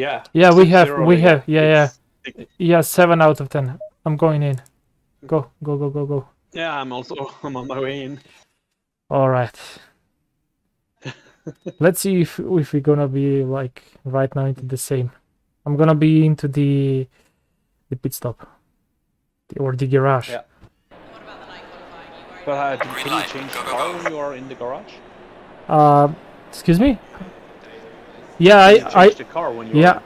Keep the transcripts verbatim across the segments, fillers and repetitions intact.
Yeah. Yeah, we have, we eight. have, yeah, it's yeah. Six. Yeah, seven out of ten. I'm going in. Go, go, go, go, go. Yeah, I'm also, I'm on my way in. All right. Let's see if, if we're gonna be, like, right now into the same. I'm gonna be into the, the pit stop. The, or the garage. Yeah. But uh, can you change how you are in the garage? Uh, excuse me? Yeah, I, I, the car when you yeah,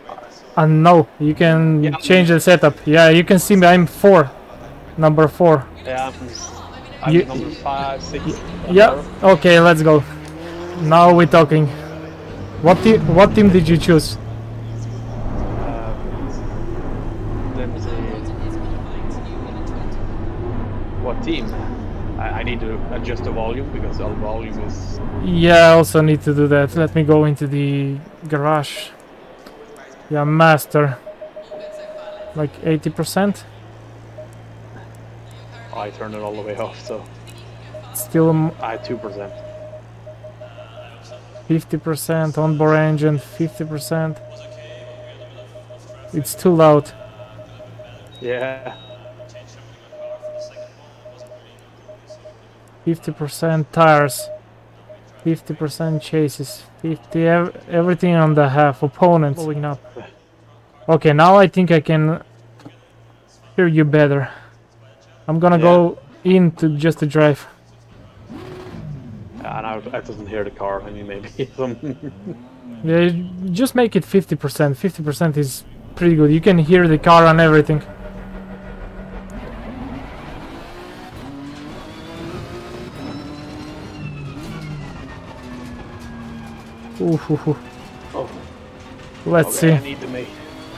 I know, uh, you can yeah, change the setup. Yeah, you can see me, I'm four, number four. Yeah, I'm, you, I'm number five, six. Yeah, number. Okay, let's go. Now we're talking. What team, what team did you choose? Uh, let me see. What team? I need to adjust the volume because our volume is... Yeah, I also need to do that. Let me go into the garage. Yeah, master. Like eighty percent? I turned it all the way off, so... Still... I two percent. fifty percent onboard engine, fifty percent. It's too loud. Yeah. fifty percent tires, fifty percent chases, fifty ev everything on the half, opponents. Up. Okay, now I think I can hear you better. I'm gonna yeah. go in to just to drive. And I, I doesn't hear the car, I mean maybe yeah, just make it fifty percent, fifty percent is pretty good, you can hear the car and everything. Ooh, ooh, ooh. Oh. Let's okay, see. I need to make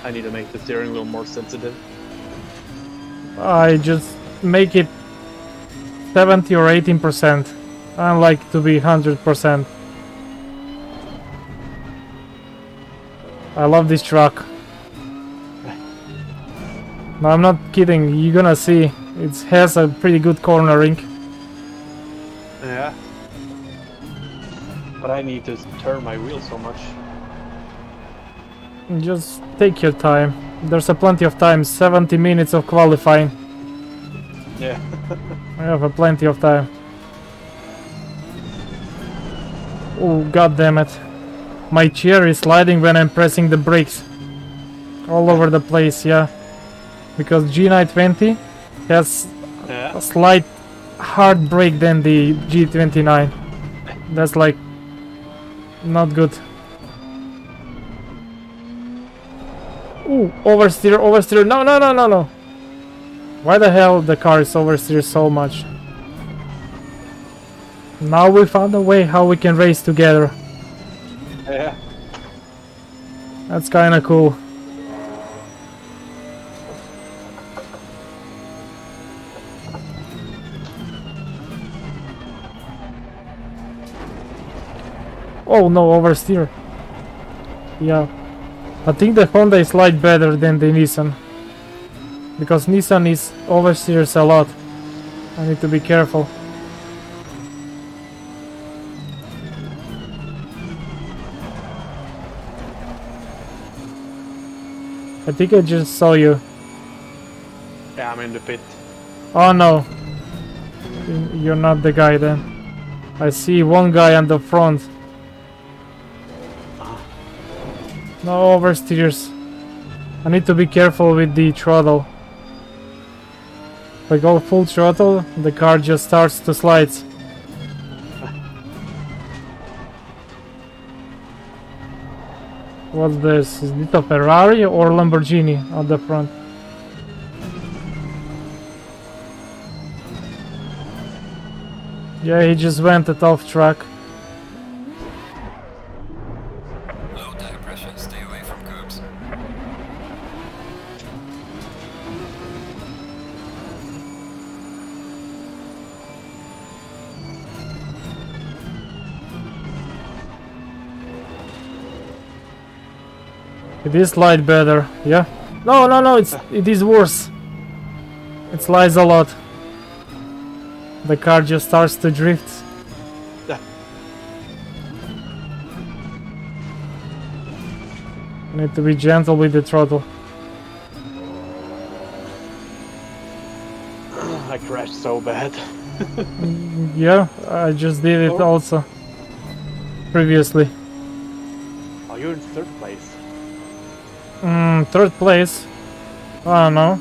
I need to make the steering wheel more sensitive. I just make it seventy or eighteen percent. I like to be hundred percent. I love this truck. No, I'm not kidding, you're gonna see it has a pretty good cornering. Yeah. But I need to turn my wheel so much. Just take your time. There's a plenty of time. seventy minutes of qualifying. Yeah. I have a plenty of time. Oh, god damn it! My chair is sliding when I'm pressing the brakes. All over the place, yeah. Because G nine twenty has yeah. a slight hard brake than the G twenty-nine. That's like. Not good. Ooh, oversteer, oversteer. No, no, no, no, no. Why the hell the car is oversteer so much? Now we found a way how we can race together. Yeah. That's kind of cool. Oh no, oversteer. Yeah. I think the Honda is light better than the Nissan. Because Nissan is oversteers a lot. I need to be careful. I think I just saw you. Yeah, I'm in the pit. Oh no. You're not the guy then. I see one guy on the front. No oversteers. I need to be careful with the throttle. If I go full throttle, the car just starts to slide. What's this? Is it a Ferrari or Lamborghini on the front? Yeah, he just went it off track. It is light better, yeah? No, no, no, it's, it is worse. It slides a lot. The car just starts to drift. Yeah. I need to be gentle with the throttle. I crashed so bad. Yeah, I just did it also previously. Oh, you're in third place. Mm, third place? I don't know.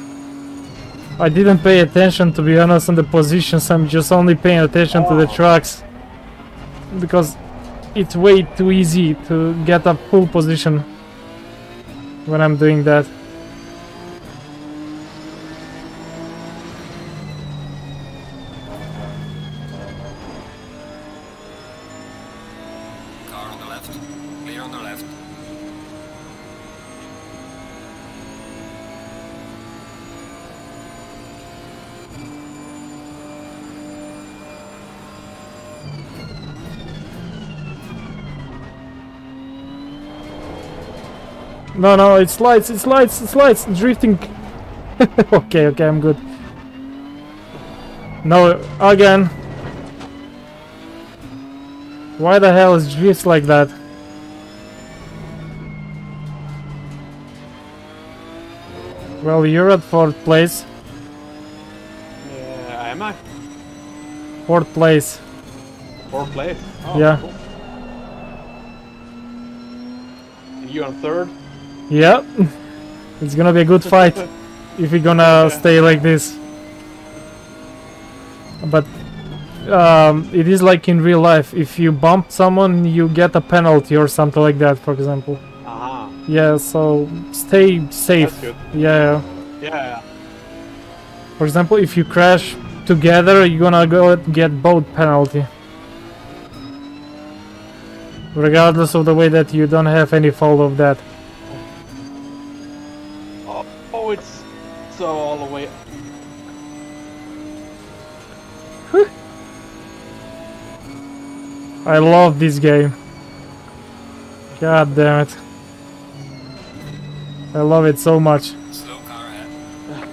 I didn't pay attention, to be honest, on the positions. I'm just only paying attention oh. to the trucks, because it's way too easy to get a full position when I'm doing that. No, no, it's lights, it's lights, it's lights, drifting. Okay, okay, I'm good. No, again. Why the hell is drifts like that? Well, you're at fourth place. Yeah, am I? Fourth place. Fourth place? Oh, yeah. Cool. And you're on third? Yeah, it's gonna be a good fight if we're gonna yeah. stay like this. But um, it is like in real life, if you bump someone you get a penalty or something like that, for example. Ah. Yeah, so stay safe. That's good. Yeah. Yeah. For example, if you crash together you're gonna go get both penalty. Regardless of the way that you don't have any fault of that. So all the way. Whew. I love this game. God damn it! I love it so much. Slow car ahead.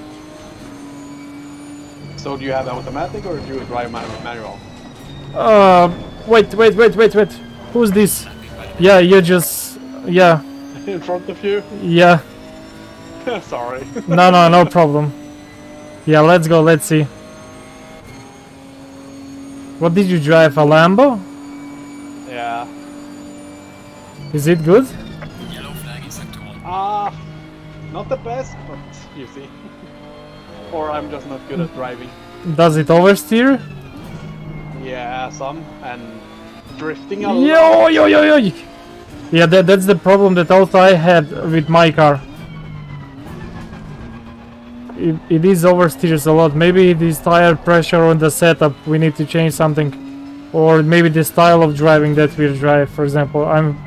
So do you have automatic or do you drive manual? Uh, wait, wait, wait, wait, wait. Who's this? Yeah, you just yeah. In front of you. Yeah. Sorry. No, no, no problem. Yeah, let's go, let's see. What did you drive, a Lambo? Yeah. Is it good? Yellow flag is sector one. Ah, not the best, but you see. Or I'm just not good at driving. Does it oversteer? Yeah, some. And drifting a lot. Yo, yo, yo, yo. Yeah, that, that's the problem that also I had with my car. It, it is oversteers a lot. Maybe this tire pressure on the setup, we need to change something, or maybe the style of driving that we drive. For example, I'm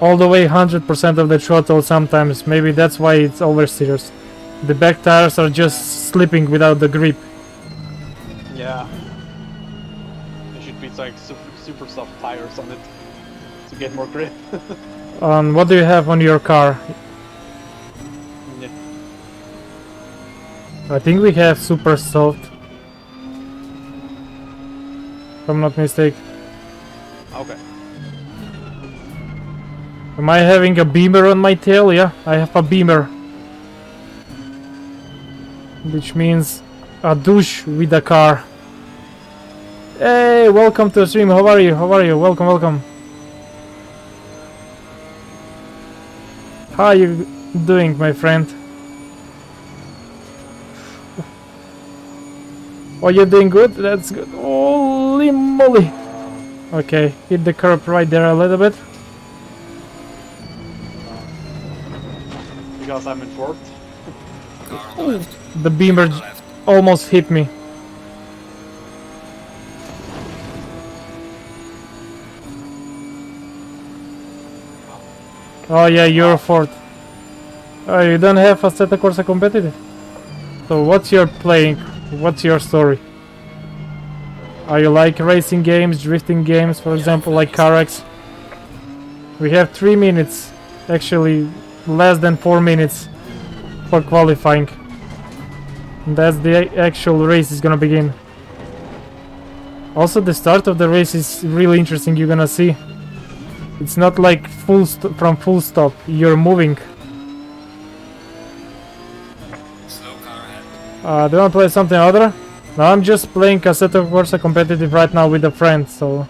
all the way one hundred percent of the throttle sometimes. Maybe that's why it's oversteers. The back tires are just slipping without the grip. Yeah, it should be like super, super soft tires on it to get more grip. Um, what do you have on your car? I think we have super soft, if I'm not mistaken. Okay. Am I having a beamer on my tail? Yeah, I have a beamer. Which means a douche with a car. Hey, welcome to the stream. How are you? How are you? Welcome, welcome. How are you doing, my friend? Oh, you're doing good? That's good. Holy moly! Okay, hit the curb right there a little bit. Because I'm in fourth. The beamer almost hit me. Oh yeah, you're fourth. Oh, you don't have Assetto Corsa Competizione. So what's your playing? What's your story? Are you like racing games, drifting games, for example, like CarX? We have three minutes, actually less than four minutes for qualifying. That's the actual race is gonna begin. Also, the start of the race is really interesting. You're gonna see It's not like full st from full stop, you're moving. Slow car ahead. Uh, do you want to play something other? No, I'm just playing Assetto Corsa Competitive right now with a friend, so...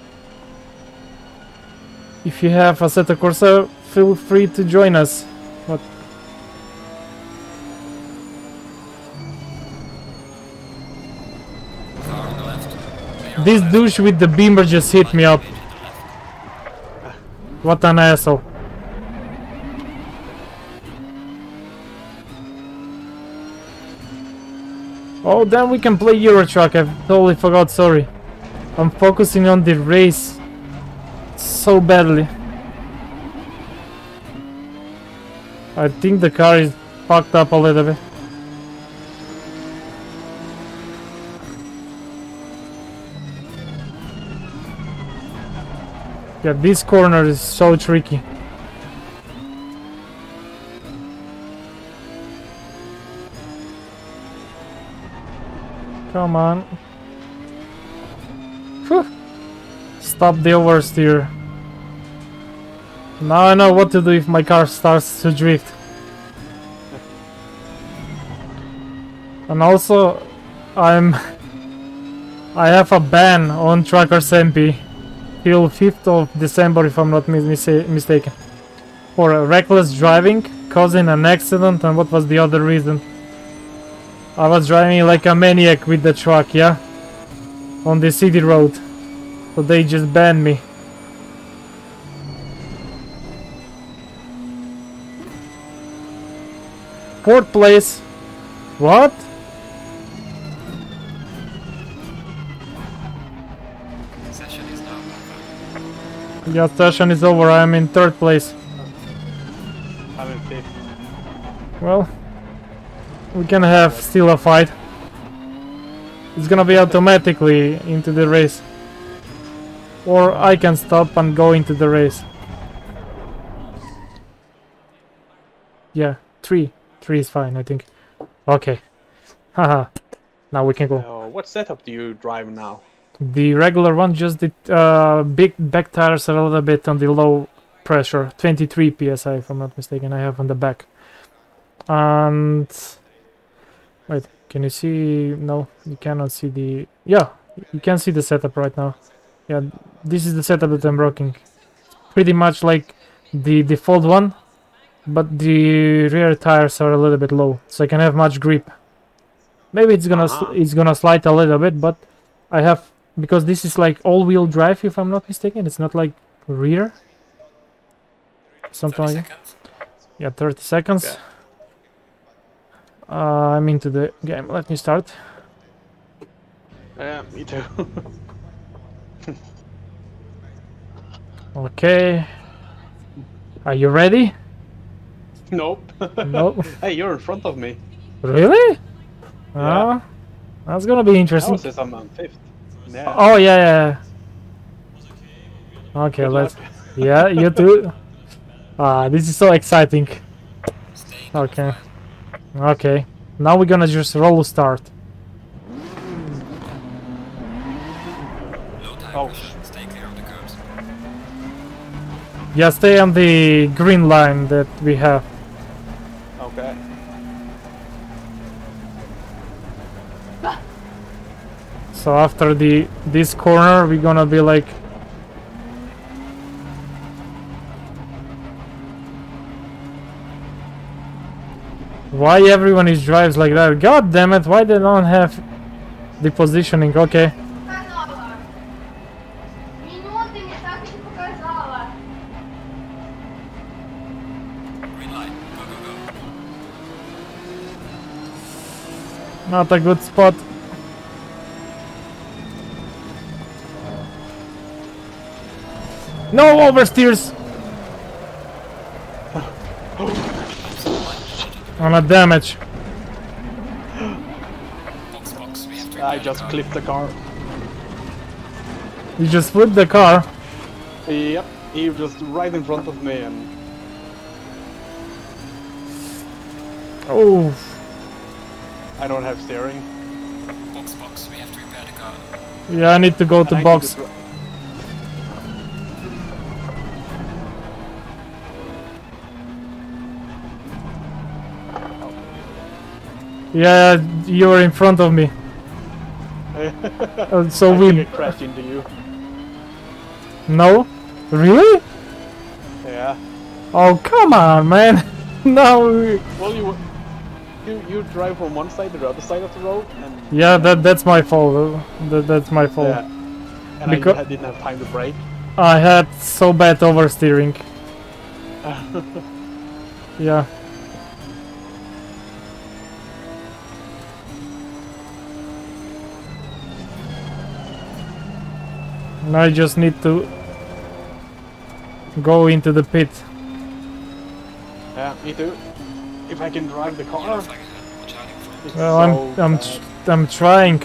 If you have Assetto Corsa, feel free to join us. What? Car on the left. This douche with the beamer just hit me up. What an asshole. Oh, then we can play Euro Truck. I totally forgot, sorry. I'm focusing on the race so badly. I think the car is fucked up a little bit. Yeah, this corner is so tricky. Come on. Whew. Stop the oversteer. Now I know what to do if my car starts to drift. And also, I'm... I have a ban on Truckers M P. Till fifth of December, if I'm not mis mistaken, for uh, reckless driving, causing an accident, and what was the other reason? I was driving like a maniac with the truck, yeah, on the city road, so they just banned me. Fourth place. What? Yeah, session is over. I am in third place. I'm in fifth. Well, we can have still a fight. It's gonna be automatically into the race. Or I can stop and go into the race. Yeah, three. Three is fine, I think. Okay. Haha. Now we can go. Uh, what setup do you drive now? The regular one, just the uh, big back tires are a little bit on the low pressure, twenty-three P S I if I'm not mistaken, I have on the back. And... Wait, can you see... No, you cannot see the... Yeah, you can see the setup right now. Yeah, this is the setup that I'm rocking. It's pretty much like the default one, but the rear tires are a little bit low, so I can have much grip. Maybe it's gonna, it's gonna slide a little bit, but I have... Because this is like all-wheel drive, if I'm not mistaken. It's not like rear. Something like that. Yeah, thirty seconds. Yeah. Uh, I'm into the game. Let me start. Yeah, me too. Okay. Are you ready? Nope. Nope. Hey, you're in front of me. Really? Yeah. Uh, that's gonna be interesting. That was, I'm on fifth. Yeah. Oh yeah, yeah. Okay, good let's. Luck. Yeah, you too. Ah, this is so exciting. Okay, okay. Now we're gonna just roll start. Oh. Yeah, stay on the green line that we have. Okay. So after the this corner, we're gonna be like... Why everyone is drives like that? God damn it! Why they don't have the positioning? Okay. Not a good spot. No oversteers! I'm a damage. Box, box, we have to I just car. clipped the car. You just flipped the car? Yep, he was just right in front of me and... Oh. I don't have steering. Box, box, we have to repair the car. Yeah, I need to go and to I box. Yeah, you were in front of me. uh, so I we think it crashed into you. No, really? Yeah. Oh come on, man! No. We... Well, you you you drive from one side to the other side of the road. And yeah, that that's my fault. That that's my fault. Yeah. And because I didn't have time to brake. I had so bad oversteering. Yeah. Now I just need to go into the pit. Yeah, me too. If I can drive the car. It's well, so I'm I'm tr I'm trying.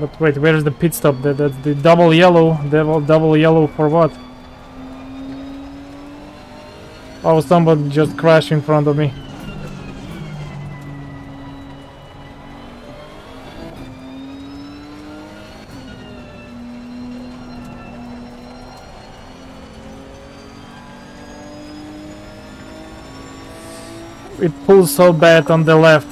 But wait, where's the pit stop? That that's the double yellow. Double double yellow for what? Oh, somebody just crashed in front of me. It pulls so bad on the left.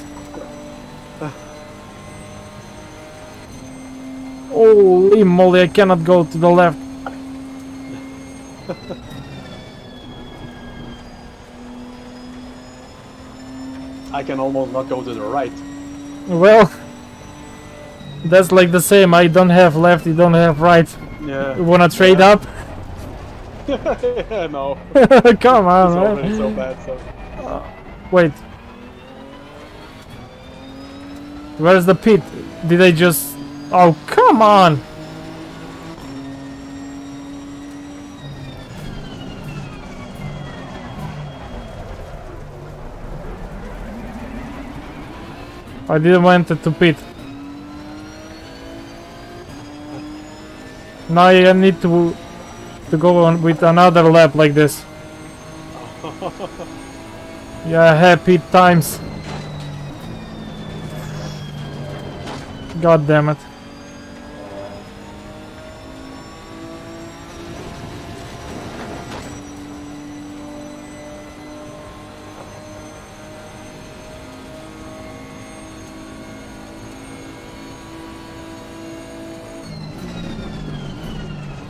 Holy moly, I cannot go to the left. I can almost not go to the right. Well, that's like the same. I don't have left, you don't have right. Yeah. You wanna trade yeah. up? Yeah, no. Come on, it's man. So bad, so. Uh, Wait. Where's the pit? Did I just... Oh, come on! I didn't want it to pit. Now I need to... to go on with another lap like this. Yeah, happy times. God damn it.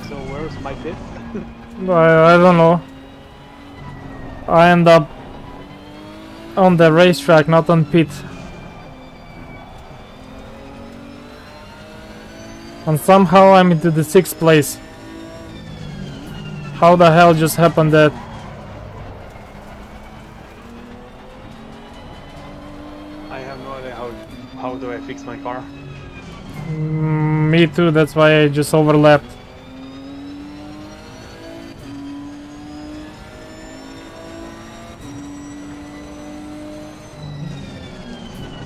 So where's my pit? I, I don't know. I end up on the racetrack, not on pit. And somehow I'm into the sixth place. How the hell just happened that? I have no idea. How how do I fix my car? Mm, me too, that's why I just overlapped.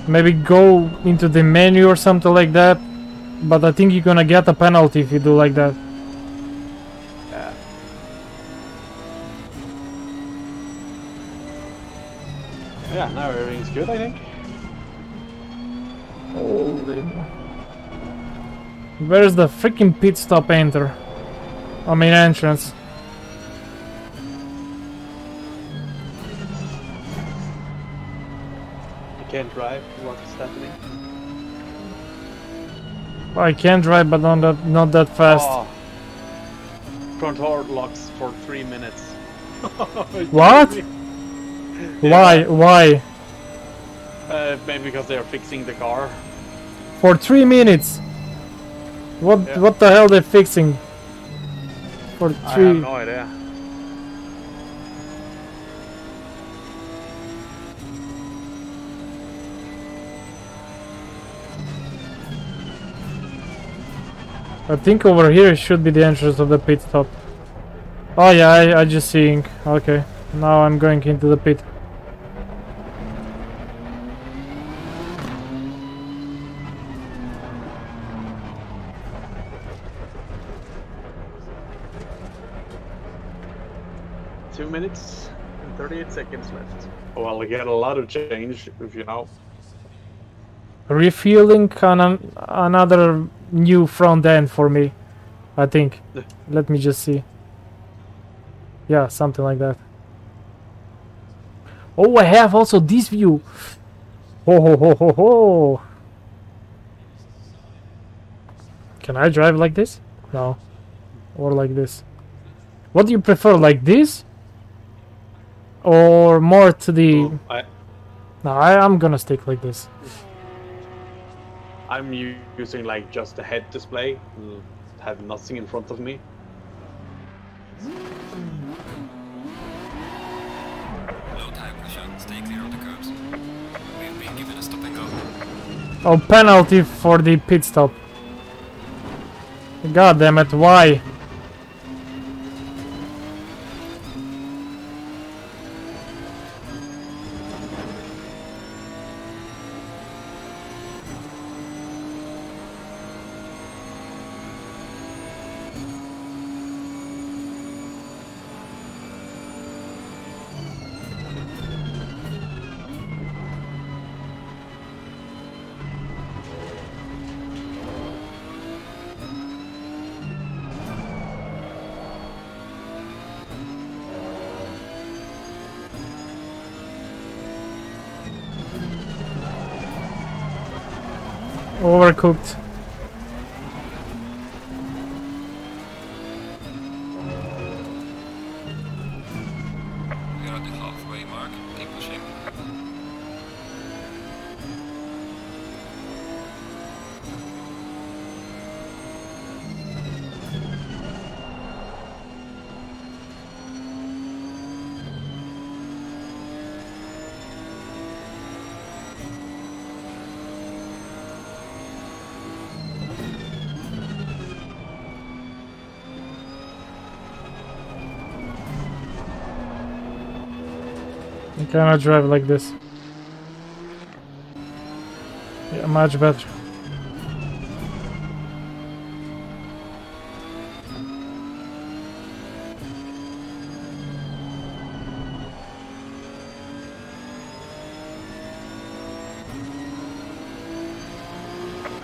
Maybe go into the menu or something like that, but I think you're gonna get a penalty if you do like that. Yeah. Yeah, now everything's good, I think. Holy. Where's the freaking pit stop enter? I mean entrance. Can't drive. What is happening? I can drive, but not that, not that fast. Oh. Front door locks for three minutes. What? Yeah. Why? Why? Uh, maybe because they are fixing the car. For three minutes. What? Yeah. What the hell they fixing? For three. I have no idea. I think over here should be the entrance of the pit stop. Oh yeah, I, I just seeing. Okay, now I'm going into the pit. Two minutes and thirty-eight seconds left. Well, we get a lot of change, if you know. Refueling on an, another new front end for me, I think. Let me just see. Yeah, something like that. Oh, I have also this view. Ho ho ho ho ho. Can I drive like this? No. Or like this? What do you prefer, like this? Or more to the... Ooh, I... No, I, I'm gonna stick like this. I'm using like just the head display. Have nothing in front of me. Low tire pressure. Stay clear of the curbs. We've been given a stop and go. Oh, penalty for the pit stop. God damn it, why? Overcooked. We are at the halfway mark. Keep pushing. Can I drive like this? Yeah, much better.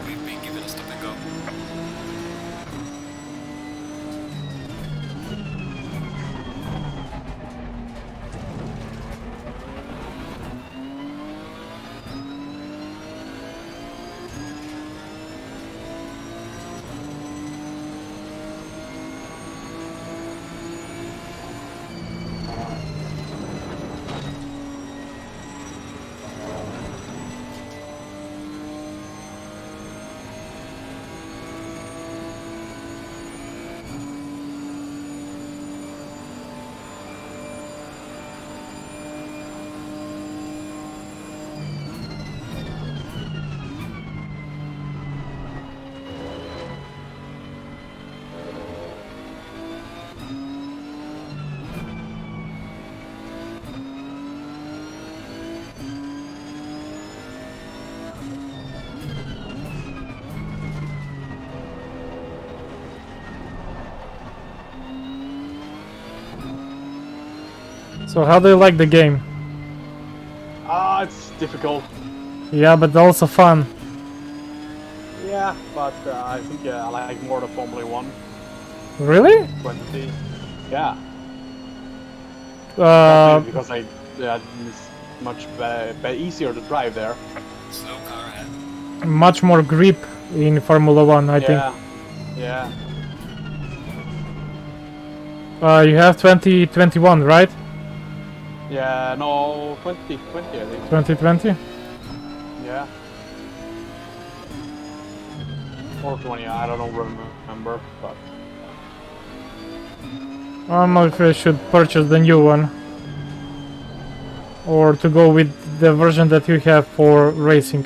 We've been given a stop and go. So how do you like the game? Ah, uh, it's difficult. Yeah, but also fun. Yeah, but uh, I think uh, I like more the Formula one. Really? twenty. Yeah. Uh, because I, yeah, it's much better, easier to drive there. Slow car ahead. Much more grip in Formula one, I yeah. think. Yeah. Uh, you have twenty twenty-one, right? Yeah, no, twenty twenty, I think. twenty twenty? Yeah. Or twenty, I don't remember, but... I'm not sure I should purchase the new one. Or to go with the version that you have for racing.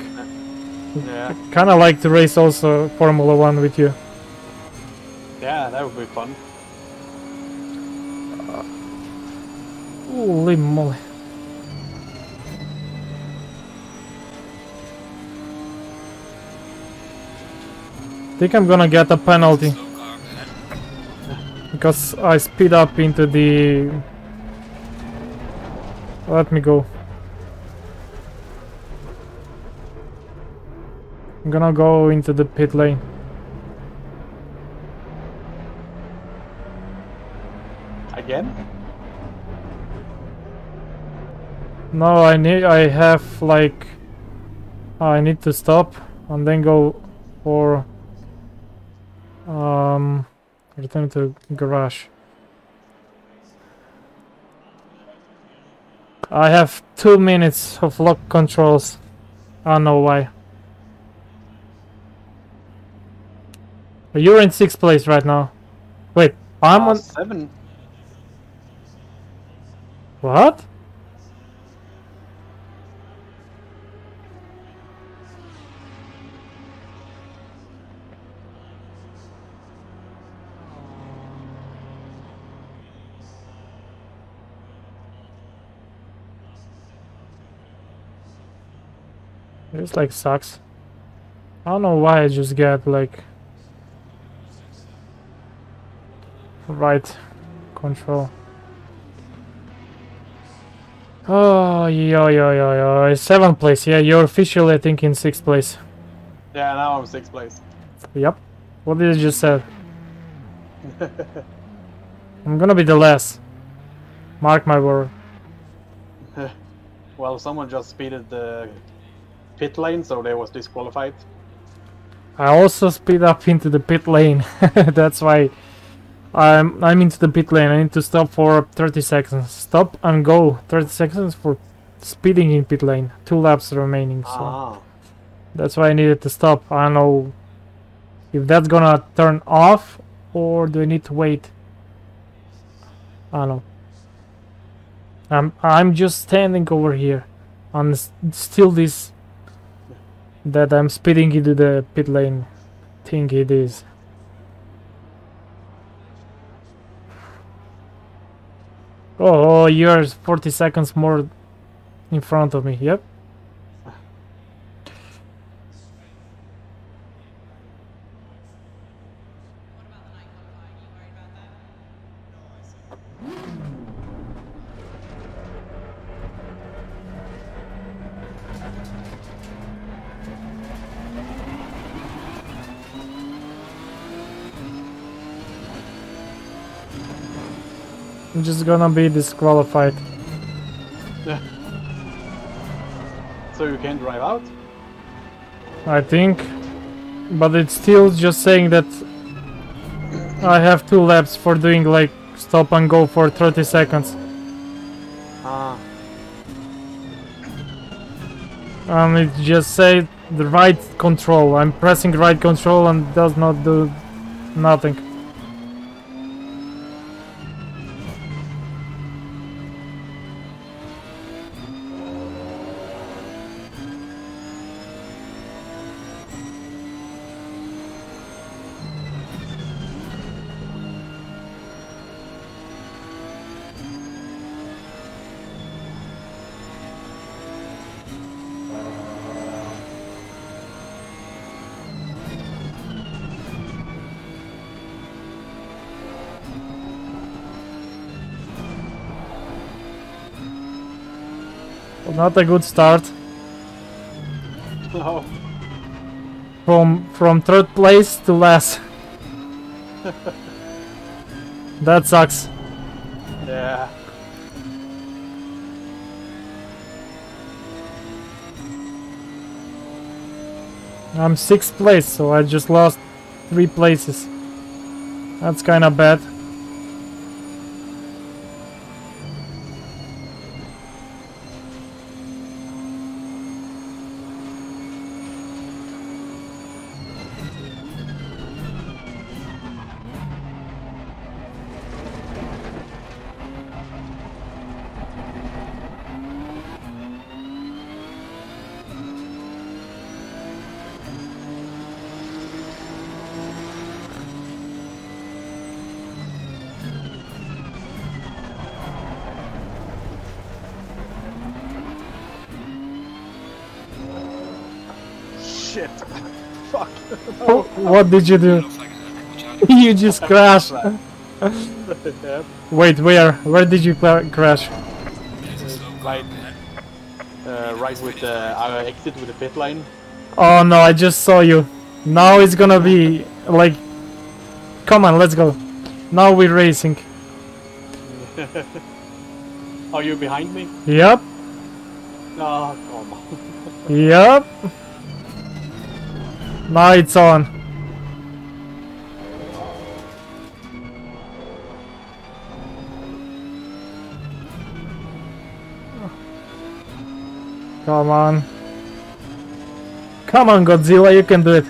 Yeah. I kinda like to race also Formula one with you. Yeah, that would be fun. Holy moly. I think I'm gonna get a penalty. Because I speed up into the... Let me go. I'm gonna go into the pit lane. Again? No, I need, I have like, I need to stop and then go for um, return to garage. I have two minutes of lock controls. I don't know why. You're in sixth place right now. Wait, I'm uh, on seven. What? This like sucks. I don't know why I just get like right control. Oh yo yo yo yo! Seventh place. Yeah, you're officially I think in sixth place. Yeah, now I'm sixth place. Yep. What did you just say? I'm gonna be the last. Mark my word. Well, someone just speeded the pit lane, so they was disqualified. I also speed up into the pit lane. That's why I'm I'm into the pit lane. I need to stop for thirty seconds. Stop and go. thirty seconds for speeding in pit lane. Two laps remaining. So ah. That's why I needed to stop. I don't know if that's gonna turn off or do I need to wait. I don't know. I'm I'm just standing over here and still this. That I'm speeding into the pit lane thing it is. Oh, you're forty seconds more in front of me, yep. I'm just gonna be disqualified. Yeah. So you can drive out? I think. But it's still just saying that I have two laps for doing like stop and go for thirty seconds. Ah. And it just said the right control. I'm pressing right control and does not do nothing. Not a good start. No. From from third place to last. That sucks. Yeah. I'm sixth place, so I just lost three places. That's kind of bad. Shit. Fuck. No. What did you do? You just crashed. Wait, where? Where did you crash? Right, uh, right with the uh, exit with the pit lane. Oh no, I just saw you. Now it's gonna be like... Come on, let's go. Now we're racing. Are you behind me? Yep. Oh, come on. Yep. Now it's on. Come on. Come on, Godzilla, you can do it.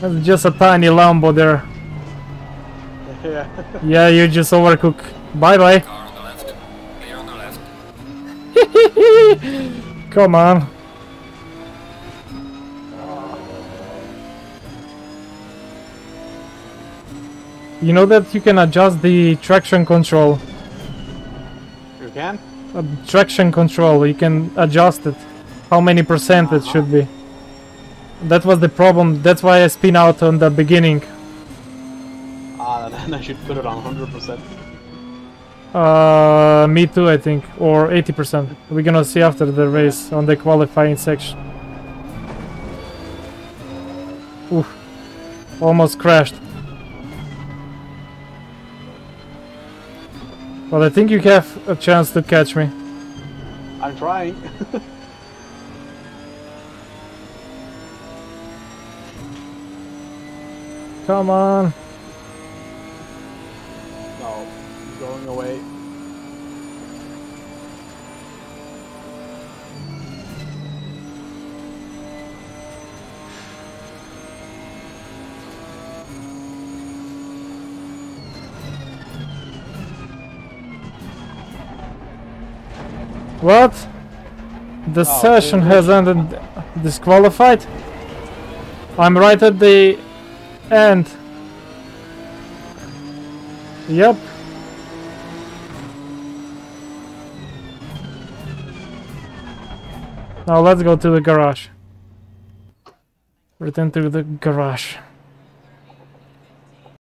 That's just a tiny Lambo there. Yeah. Yeah, you just overcook. Bye bye. Car on the left. Clear on the left. Come on. You know that you can adjust the traction control. You can? Uh, traction control, you can adjust it. How many percent uh-huh. it should be. That was the problem, that's why I spin out on the beginning. Ah, uh, then I should put it on one hundred percent. Uh, me too, I think. Or eighty percent. We're gonna see after the race on the qualifying section. Oof. Almost crashed. But I think you have a chance to catch me. I'm trying. Come on. No, I'm going away. What? The oh, session dude. has ended. Disqualified? I'm right at the end. Yep. Now let's go to the garage. Return to the garage.